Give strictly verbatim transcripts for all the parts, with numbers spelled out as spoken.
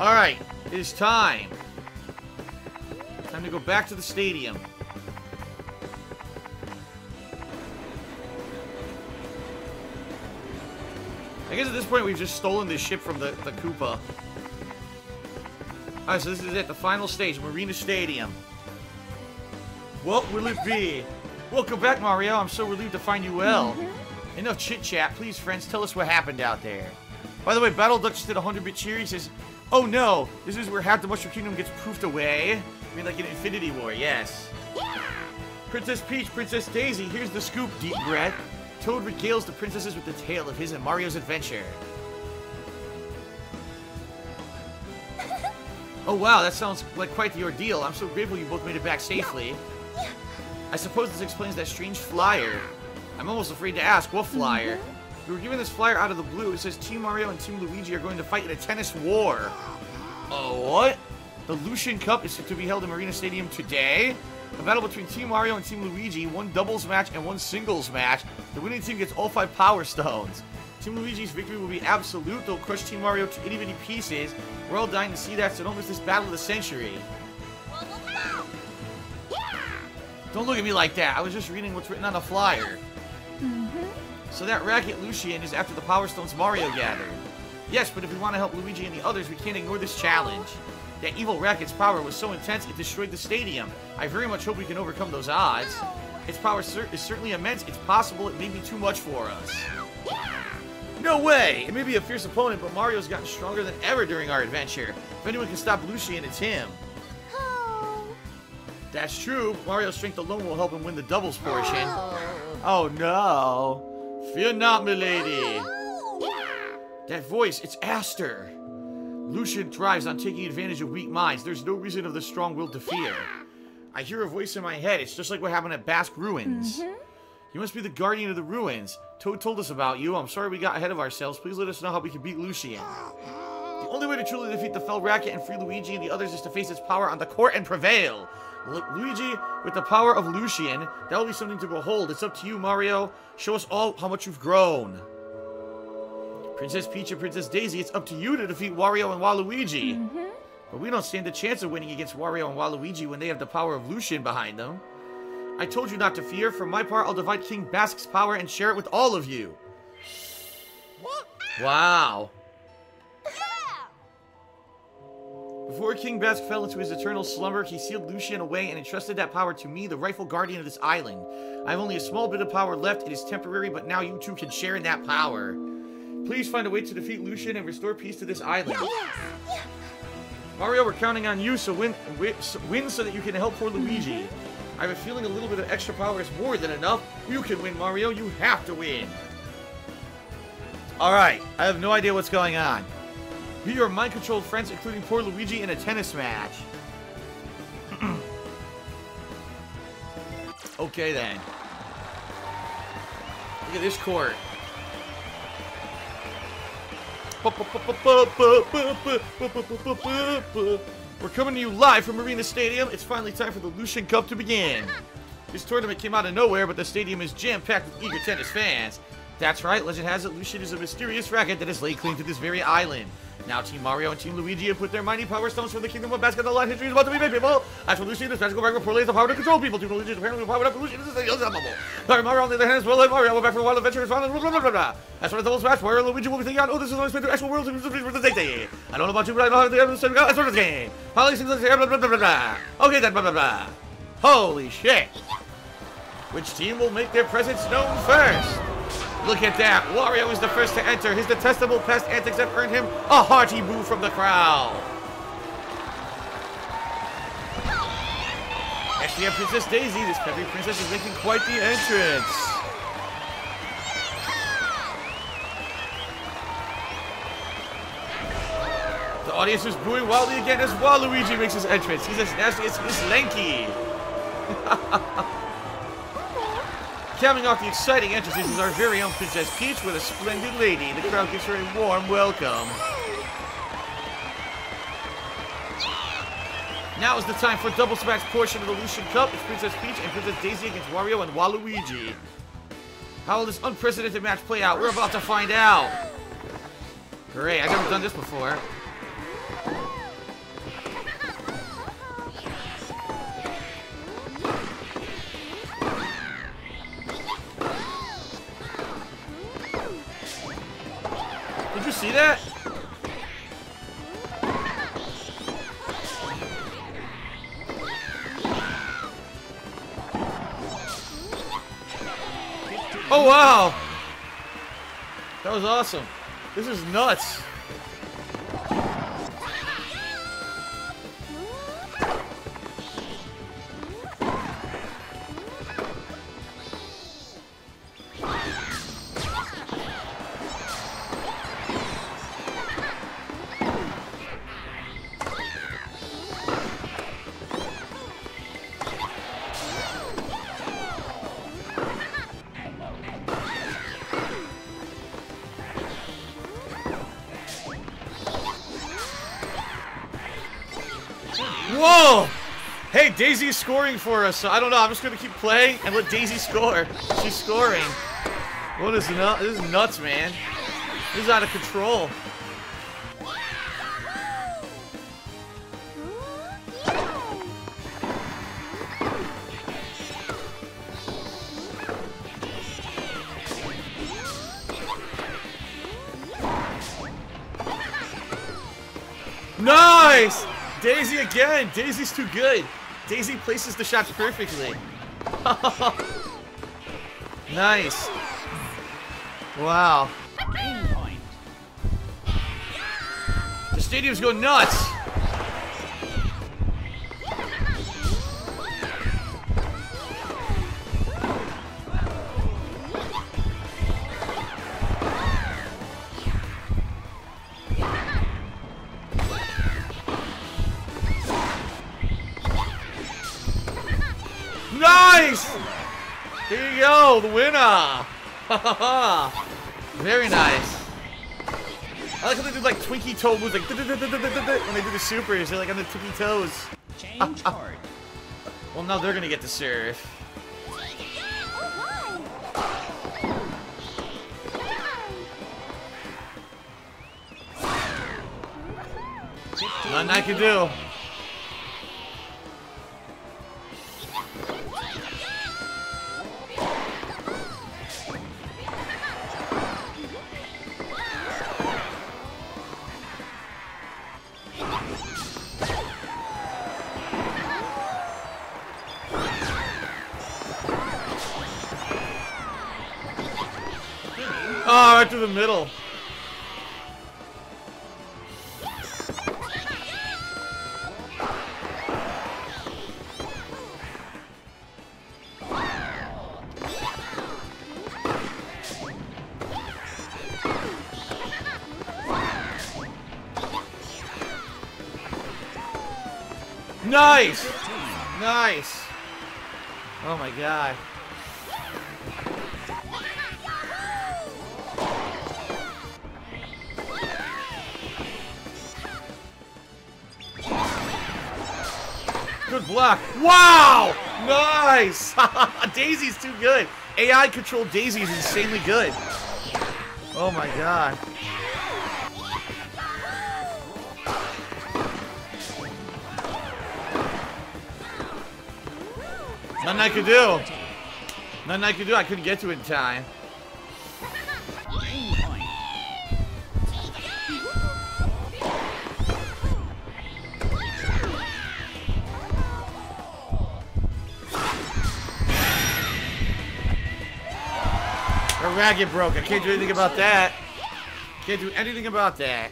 Alright, it is time. Time to go back to the stadium. I guess at this point we've just stolen this ship from the, the Koopa. Alright, so this is it, the final stage, Marina Stadium. What will it be? Welcome back, Mario. I'm so relieved to find you well. Mm-hmm. Enough chit-chat. Please, friends, tell us what happened out there. By the way, Battle Duck just did a hundred-bit cheer. He says, oh no, this is where half the Mushroom Kingdom gets poofed away. I mean, like an Infinity War, yes. Yeah. Princess Peach, Princess Daisy, here's the scoop, deep yeah. breath. Toad regales the princesses with the tale of his and Mario's adventure. Oh wow, that sounds like quite the ordeal. I'm so grateful you both made it back safely. Yeah. I suppose this explains that strange flyer. I'm almost afraid to ask, what flyer? Mm-hmm. We were given this flyer out of the blue. It says Team Mario and Team Luigi are going to fight in a tennis war. Oh, what? The Lucian Cup is to be held in Marina Stadium today. A battle between Team Mario and Team Luigi, one doubles match and one singles match. The winning team gets all five Power Stones. Team Luigi's victory will be absolute. They'll crush Team Mario to itty-bitty pieces. We're all dying to see that, so don't miss this battle of the century. Don't look at me like that. I was just reading what's written on the flyer. Mm-hmm. So that racket Lucian is after the Power Stones Mario gathered. Yes, but if we want to help Luigi and the others, we can't ignore this challenge. That evil racket's power was so intense, it destroyed the stadium. I very much hope we can overcome those odds. Its power cer is certainly immense. It's possible it may be too much for us. No way! It may be a fierce opponent, but Mario's gotten stronger than ever during our adventure. If anyone can stop Lucian, it's him. That's true. Mario's strength alone will help him win the doubles portion. Oh, oh no. Fear not, milady. Oh. That voice, it's Aster. Lucian thrives on taking advantage of weak minds. There's no reason of the strong will to fear. Yeah. I hear a voice in my head. It's just like what happened at Bask Ruins. Mm-hmm. You must be the guardian of the ruins. Toad told us about you. I'm sorry we got ahead of ourselves. Please let us know how we can beat Lucian. The only way to truly defeat the fell racket and free Luigi and the others is to face its power on the court and prevail. L- Luigi, with the power of Lucian, that will be something to behold. It's up to you, Mario. Show us all how much you've grown. Princess Peach and Princess Daisy, it's up to you to defeat Wario and Waluigi. Mm-hmm. But we don't stand a chance of winning against Wario and Waluigi when they have the power of Lucian behind them. I told you not to fear. For my part, I'll divide King Bask's power and share it with all of you. What? Wow. Before King Bask fell into his eternal slumber, he sealed Lucian away and entrusted that power to me, the rightful guardian of this island. I have only a small bit of power left. It is temporary, but now you two can share in that power. Please find a way to defeat Lucian and restore peace to this island. Yes. Yes. Mario, we're counting on you, so win, win, so win so that you can help poor Luigi. Mm-hmm. I have a feeling a little bit of extra power is more than enough. You can win, Mario. You have to win. Alright, I have no idea what's going on. We are mind-controlled friends, including poor Luigi, in a tennis match. Okay, then. Look at this court. We're coming to you live from Marina Stadium. It's finally time for the Lucian Cup to begin. This tournament came out of nowhere, but the stadium is jam-packed with eager tennis fans. That's right, legend has it, Lucian is a mysterious racket that has laid claim to this very island. Now Team Mario and Team Luigi have put their mighty power stones from the Kingdom of Basket on the line. History is about to be made, people! As for Lucian, this magical racket portrays the power to control people. Team Luigi is apparently powered up, Lucian is unstoppable. Sorry, Mario on the other hand is well, and Mario, we're back from a wild adventure, is found, blah, blah, blah, blah. As for the double smash, Mario and Luigi will be thinking, oh, this is the only to actual world, it's for the safety. I don't know about you, but I know how to do this game. As for this game. Holy shit, blah, blah, blah, blah. Okay then, blah, blah, blah. Holy shit! Which team will make their presence known first? Look at that! Wario is the first to enter. His detestable past antics have earned him a hearty boo from the crowd. Next we have Princess Daisy. This peppy princess is making quite the entrance. The audience is booing wildly again as Waluigi makes his entrance. He's as nasty as he's lanky. Coming off the exciting entrances is our very own Princess Peach with a splendid lady. The crowd gives her a warm welcome. Now is the time for double smash portion of the Lucian Cup. It's Princess Peach and Princess Daisy against Wario and Waluigi. How will this unprecedented match play out? We're about to find out. Hooray, I've never done this before. Did you see that? Oh wow! That was awesome. This is nuts. Whoa! Hey, Daisy's scoring for us, so I don't know. I'm just gonna keep playing and let Daisy score. She's scoring. What is nuts? This is nuts, man. This is out of control. Nice! Daisy again! Daisy's too good! Daisy places the shots perfectly. Nice. Wow. The stadium's going nuts! Here you go, the winner! Very nice. I like how they do like Twinkie Toe moves, like when they do the supers, they're like on the Twinkie Toes. Change card. Well, now they're gonna get to serve. Nothing I can do. Oh, right through the middle. Nice! Nice! Oh my god. Good block. Wow! Nice! Daisy's too good. A I controlled Daisy is insanely good. Oh my god. Nothing I could do. Nothing I could do. I couldn't get to it in time. The racket broke. I can't do anything about that. Can't do anything about that.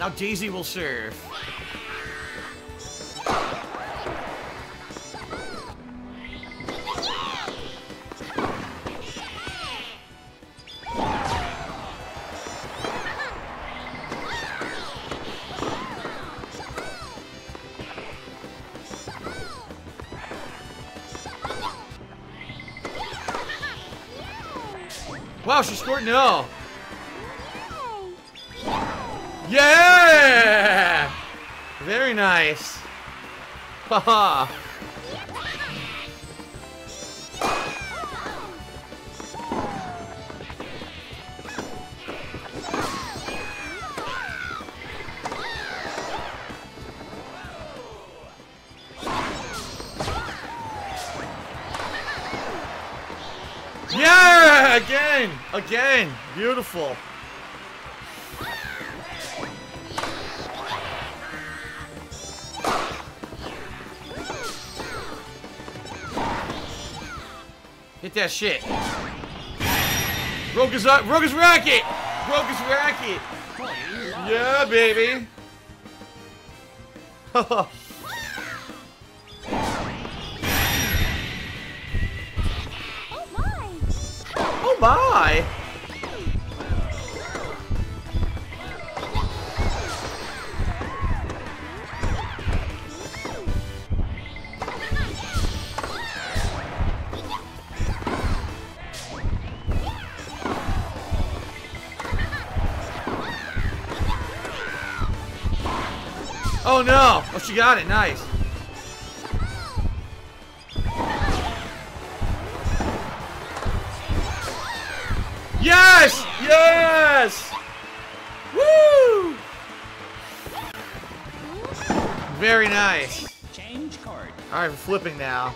Now Daisy will serve. Wow, she scored! No! Yeah! Very nice! Haha! Again! Beautiful! Hit that shit! Rogue's up! Rogue's racket! Rogue's racket! Yeah, baby! Oh my! Oh no! Oh, she got it. Nice. Yes! Yes! Woo! Very nice. All right, we're flipping now.